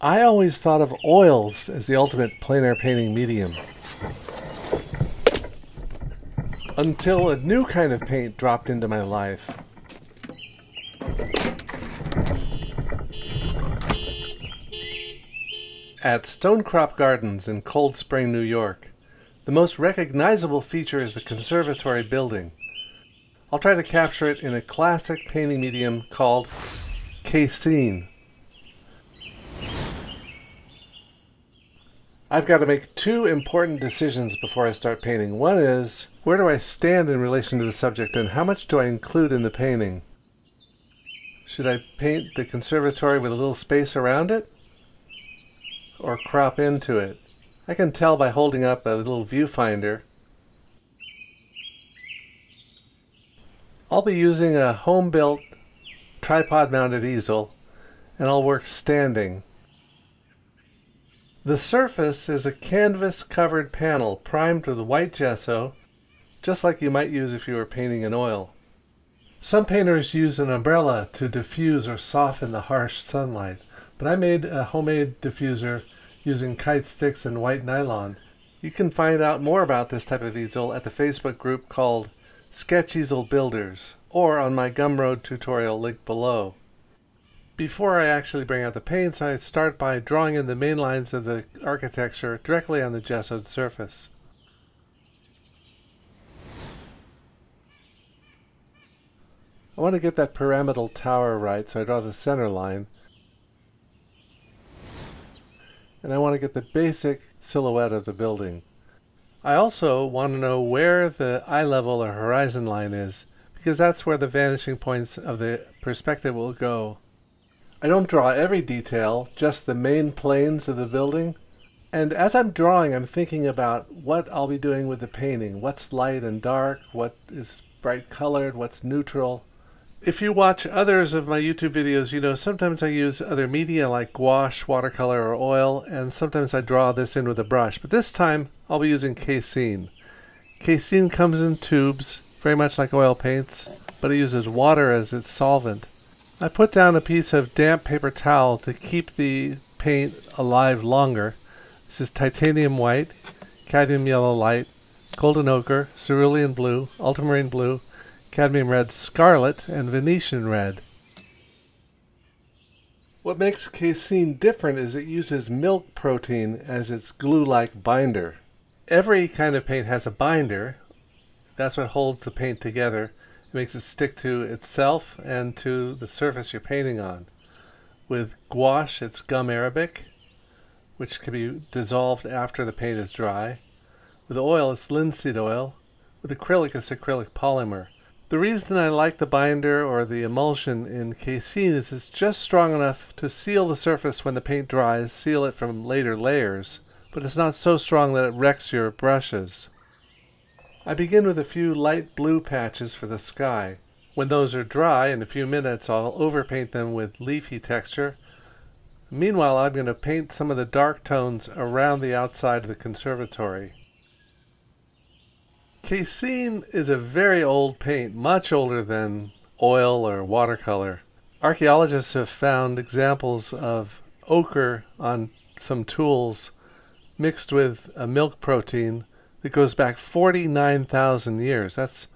I always thought of oils as the ultimate plein air painting medium. Until a new kind of paint dropped into my life. At Stonecrop Gardens in Cold Spring, New York, the most recognizable feature is the conservatory building. I'll try to capture it in a classic painting medium called casein. I've got to make two important decisions before I start painting. One is, where do I stand in relation to the subject and how much do I include in the painting? Should I paint the conservatory with a little space around it? Or crop into it? I can tell by holding up a little viewfinder. I'll be using a home-built tripod-mounted easel, and I'll work standing. The surface is a canvas-covered panel primed with white gesso, just like you might use if you were painting in oil. Some painters use an umbrella to diffuse or soften the harsh sunlight, but I made a homemade diffuser using kite sticks and white nylon. You can find out more about this type of easel at the Facebook group called Sketch Easel Builders, or on my Gumroad tutorial link below. Before I actually bring out the paints, I start by drawing in the main lines of the architecture directly on the gessoed surface. I want to get that pyramidal tower right, so I draw the center line. And I want to get the basic silhouette of the building. I also want to know where the eye level or horizon line is, because that's where the vanishing points of the perspective will go. I don't draw every detail, just the main planes of the building. And as I'm drawing, I'm thinking about what I'll be doing with the painting. What's light and dark, what is bright colored, what's neutral. If you watch others of my YouTube videos, you know sometimes I use other media like gouache, watercolor, or oil, and sometimes I draw this in with a brush. But this time, I'll be using casein. Casein comes in tubes, very much like oil paints, but it uses water as its solvent. I put down a piece of damp paper towel to keep the paint alive longer. This is titanium white, cadmium yellow light, golden ochre, cerulean blue, ultramarine blue, cadmium red scarlet, and Venetian red. What makes casein different is it uses milk protein as its glue-like binder. Every kind of paint has a binder. That's what holds the paint together. It makes it stick to itself and to the surface you're painting on. With gouache, it's gum arabic, which can be dissolved after the paint is dry. With oil, it's linseed oil. With acrylic, it's acrylic polymer. The reason I like the binder or the emulsion in casein is it's just strong enough to seal the surface when the paint dries, seal it from later layers, but it's not so strong that it wrecks your brushes. I begin with a few light blue patches for the sky. When those are dry, in a few minutes, I'll overpaint them with leafy texture. Meanwhile, I'm going to paint some of the dark tones around the outside of the conservatory. Casein is a very old paint, much older than oil or watercolor. Archaeologists have found examples of ochre on some tools mixed with a milk protein that goes back 49,000 years. That's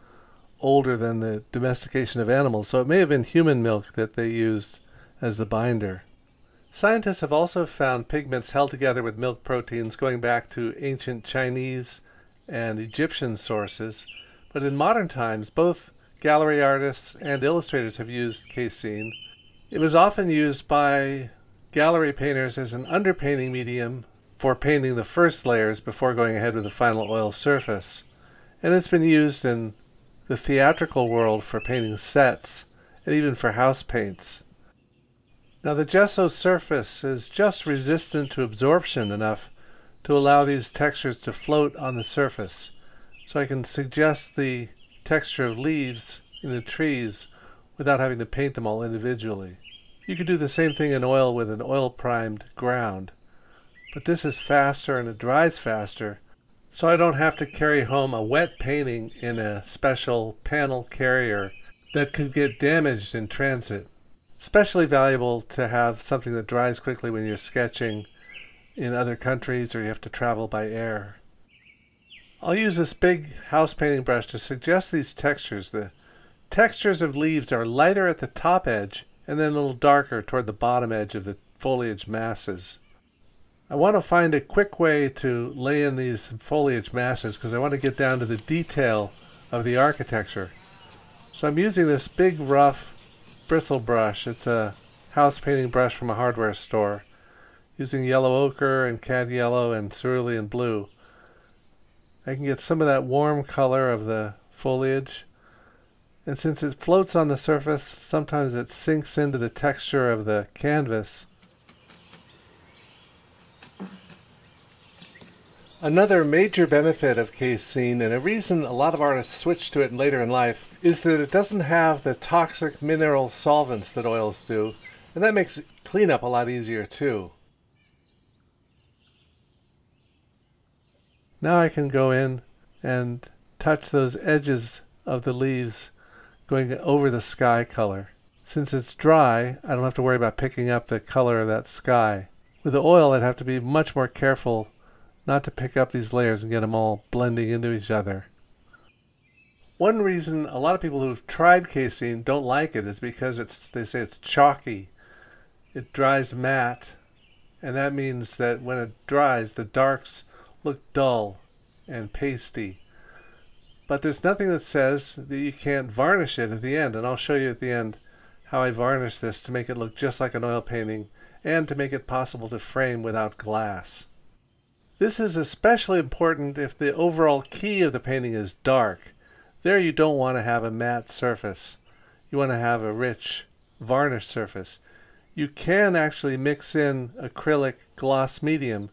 older than the domestication of animals, so it may have been human milk that they used as the binder. Scientists have also found pigments held together with milk proteins going back to ancient Chinese and Egyptian sources, but in modern times, both gallery artists and illustrators have used casein. It was often used by gallery painters as an underpainting medium for painting the first layers before going ahead with the final oil surface. And it's been used in the theatrical world for painting sets and even for house paints. Now the gesso surface is just resistant to absorption enough to allow these textures to float on the surface. So I can suggest the texture of leaves in the trees without having to paint them all individually. You could do the same thing in oil with an oil-primed ground. But this is faster and it dries faster, so I don't have to carry home a wet painting in a special panel carrier that could get damaged in transit. especially valuable to have something that dries quickly when you're sketching in other countries or you have to travel by air. I'll use this big house painting brush to suggest these textures. The textures of leaves are lighter at the top edge and then a little darker toward the bottom edge of the foliage masses. I want to find a quick way to lay in these foliage masses because I want to get down to the detail of the architecture. So I'm using this big rough bristle brush. It's a house painting brush from a hardware store, using yellow ochre and cad yellow and cerulean blue. I can get some of that warm color of the foliage, and since it floats on the surface, sometimes it sinks into the texture of the canvas. Another major benefit of casein, and a reason a lot of artists switch to it later in life, is that it doesn't have the toxic mineral solvents that oils do, and that makes cleanup a lot easier too. Now I can go in and touch those edges of the leaves going over the sky color. Since it's dry, I don't have to worry about picking up the color of that sky. With the oil, I'd have to be much more careful not to pick up these layers and get them all blending into each other. One reason a lot of people who've tried casein don't like it is because they say it's chalky. It dries matte, and that means that when it dries, the darks look dull and pasty. But there's nothing that says that you can't varnish it at the end, and I'll show you at the end how I varnish this to make it look just like an oil painting and to make it possible to frame without glass. This is especially important if the overall key of the painting is dark. There you don't want to have a matte surface. You want to have a rich varnish surface. You can actually mix in acrylic gloss medium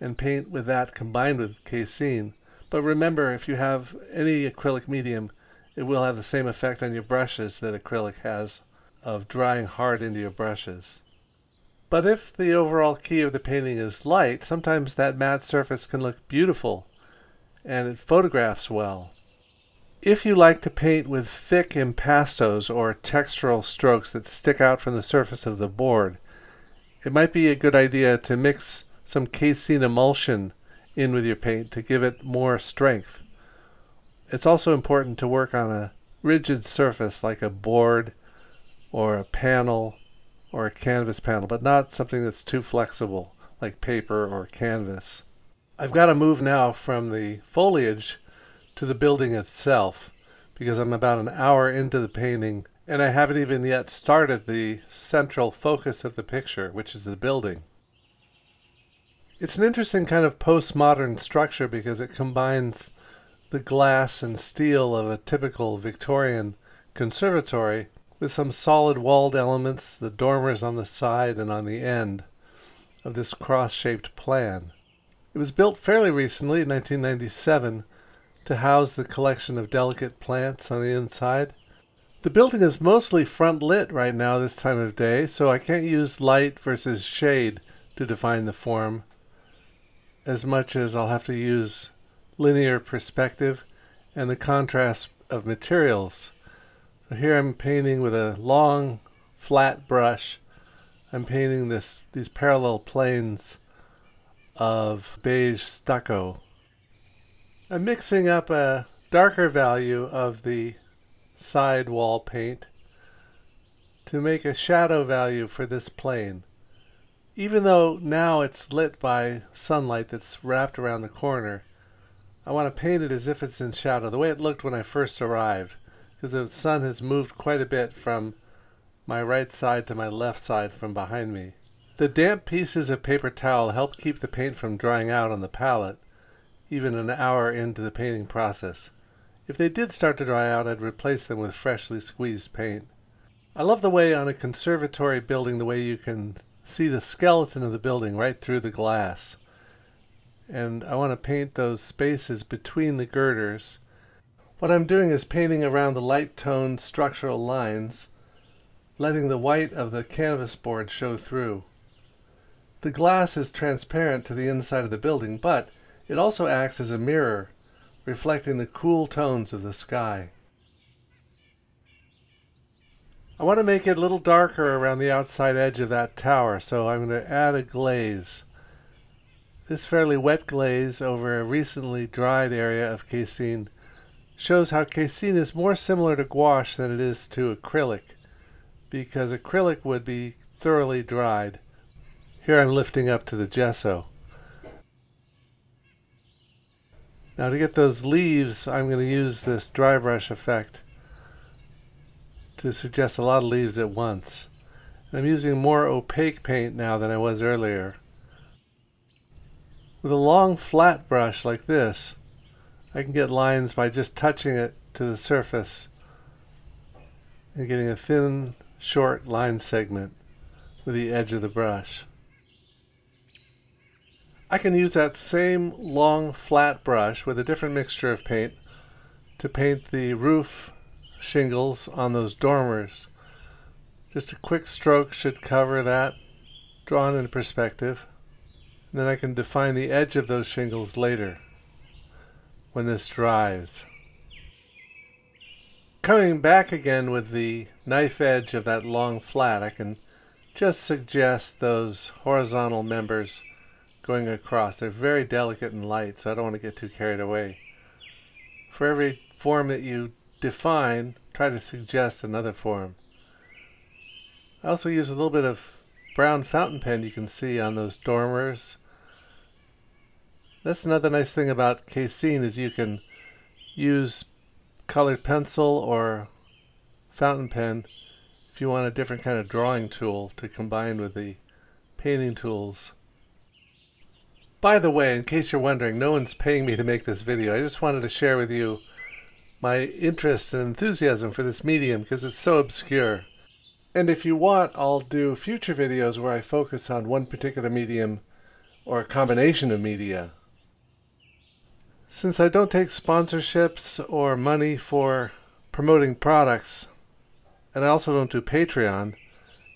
and paint with that combined with casein. But remember, if you have any acrylic medium, it will have the same effect on your brushes that acrylic has of drying hard into your brushes. But if the overall key of the painting is light, sometimes that matte surface can look beautiful and it photographs well. If you like to paint with thick impastos or textural strokes that stick out from the surface of the board, it might be a good idea to mix some casein emulsion in with your paint to give it more strength. It's also important to work on a rigid surface like a board or a panel or a canvas panel, but not something that's too flexible like paper or canvas. I've got to move now from the foliage to the building itself because I'm about an hour into the painting and I haven't even yet started the central focus of the picture, which is the building. It's an interesting kind of postmodern structure because it combines the glass and steel of a typical Victorian conservatory with some solid walled elements, the dormers on the side and on the end of this cross-shaped plan. It was built fairly recently, in 1997, to house the collection of delicate plants on the inside. The building is mostly front lit right now this time of day, so I can't use light versus shade to define the form, as much as I'll have to use linear perspective and the contrast of materials. So here I'm painting with a long flat brush. I'm painting these parallel planes of beige stucco. I'm mixing up a darker value of the side wall paint to make a shadow value for this plane. Even though now it's lit by sunlight that's wrapped around the corner, I want to paint it as if it's in shadow, the way it looked when I first arrived, because the sun has moved quite a bit from my right side to my left side from behind me. The damp pieces of paper towel help keep the paint from drying out on the palette, even an hour into the painting process. If they did start to dry out, I'd replace them with freshly squeezed paint. I love the way on a conservatory building, the way you can see the skeleton of the building right through the glass, and I want to paint those spaces between the girders. What I'm doing is painting around the light toned structural lines, letting the white of the canvas board show through. The glass is transparent to the inside of the building, but it also acts as a mirror, reflecting the cool tones of the sky. I want to make it a little darker around the outside edge of that tower, so I'm going to add a glaze. This fairly wet glaze over a recently dried area of casein shows how casein is more similar to gouache than it is to acrylic, because acrylic would be thoroughly dried. Here I'm lifting up to the gesso. Now to get those leaves, I'm going to use this dry brush effect to suggest a lot of leaves at once. And I'm using more opaque paint now than I was earlier. With a long flat brush like this, I can get lines by just touching it to the surface and getting a thin, short line segment with the edge of the brush. I can use that same long flat brush with a different mixture of paint to paint the roof shingles on those dormers. Just a quick stroke should cover that, drawn in perspective, and then I can define the edge of those shingles later when this dries. Coming back again with the knife edge of that long flat, I can just suggest those horizontal members going across. They're very delicate and light, so I don't want to get too carried away. For every form that you define, try to suggest another form. I also use a little bit of brown fountain pen you can see on those dormers. That's another nice thing about casein, is you can use colored pencil or fountain pen if you want a different kind of drawing tool to combine with the painting tools. By the way, in case you're wondering, no one's paying me to make this video. I just wanted to share with you my interest and enthusiasm for this medium because it's so obscure. And if you want, I'll do future videos where I focus on one particular medium or a combination of media. Since I don't take sponsorships or money for promoting products, and I also don't do Patreon,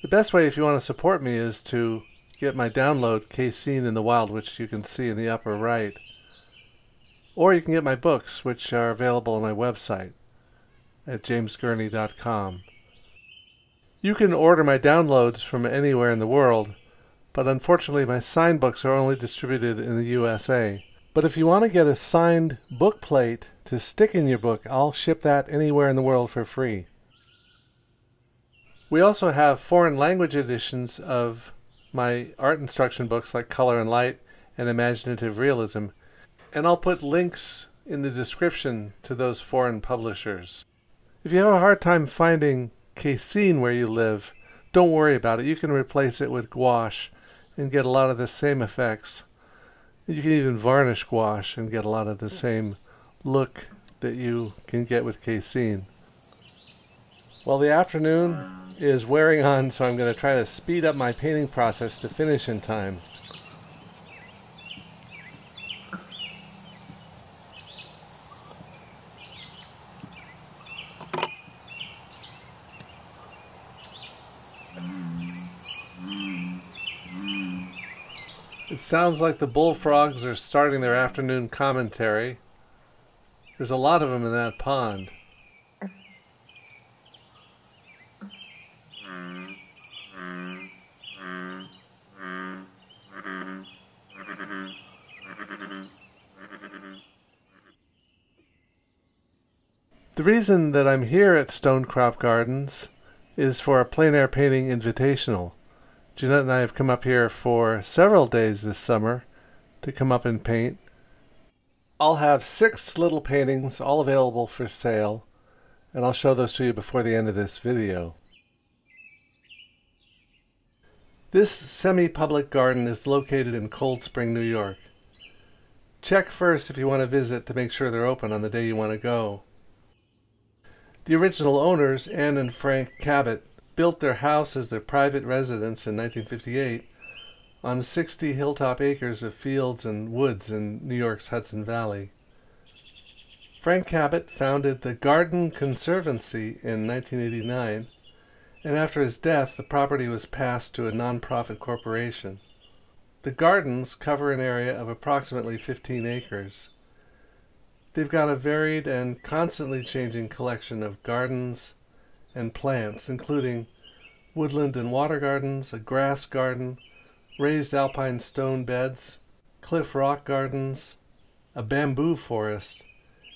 the best way if you want to support me is to get my download, Casein in the Wild, which you can see in the upper right. Or you can get my books, which are available on my website at jamesgurney.com. You can order my downloads from anywhere in the world, but unfortunately my signed books are only distributed in the USA. But if you want to get a signed book plate to stick in your book, I'll ship that anywhere in the world for free. We also have foreign language editions of my art instruction books like Color and Light and Imaginative Realism, and I'll put links in the description to those foreign publishers. If you have a hard time finding casein where you live, don't worry about it. You can replace it with gouache and get a lot of the same effects. You can even varnish gouache and get a lot of the same look that you can get with casein. Well, the afternoon is wearing on, so I'm going to try to speed up my painting process to finish in time. It sounds like the bullfrogs are starting their afternoon commentary. There's a lot of them in that pond. The reason that I'm here at Stonecrop Gardens is for a plein air painting invitational. Jeanette and I have come up here for several days this summer to come up and paint. I'll have 6 little paintings, all available for sale, and I'll show those to you before the end of this video. This semi-public garden is located in Cold Spring, New York. Check first if you want to visit to make sure they're open on the day you want to go. The original owners, Ann and Frank Cabot, built their house as their private residence in 1958 on 60 hilltop acres of fields and woods in New York's Hudson Valley. Frank Cabot founded the Garden Conservancy in 1989, and after his death, the property was passed to a nonprofit corporation. The gardens cover an area of approximately 15 acres. They've got a varied and constantly changing collection of gardens and plants, including woodland and water gardens, a grass garden, raised alpine stone beds, cliff rock gardens, a bamboo forest,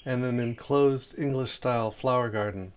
and an enclosed English-style flower garden.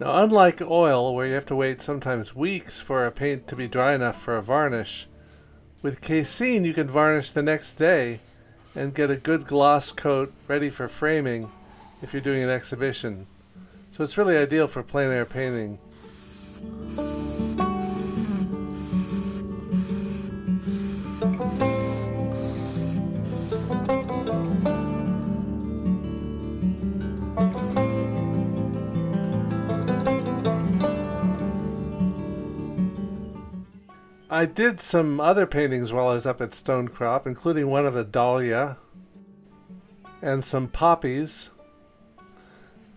Now, unlike oil, where you have to wait sometimes weeks for a paint to be dry enough for a varnish, with casein you can varnish the next day and get a good gloss coat ready for framing if you're doing an exhibition. So it's really ideal for plein air painting. I did some other paintings while I was up at Stonecrop, including one of a dahlia and some poppies.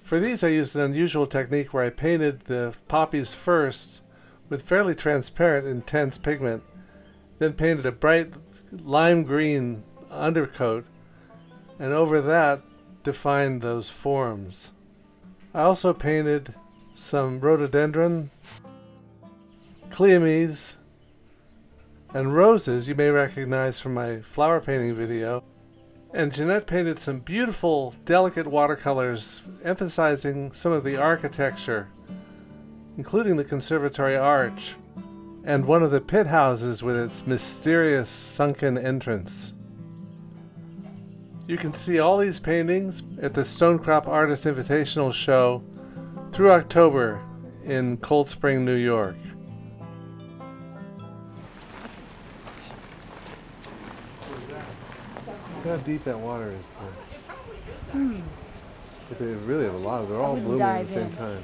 For these I used an unusual technique where I painted the poppies first with fairly transparent, intense pigment, then painted a bright lime green undercoat, and over that defined those forms. I also painted some rhododendron, cleomes, and roses you may recognize from my flower painting video. And Jeanette painted some beautiful, delicate watercolors emphasizing some of the architecture, including the conservatory arch and one of the pit houses with its mysterious sunken entrance. You can see all these paintings at the Stonecrop Artist Invitational Show through October in Cold Spring, New York. Look how deep that water is. But they really have a lot of, they're all blooming at the same time.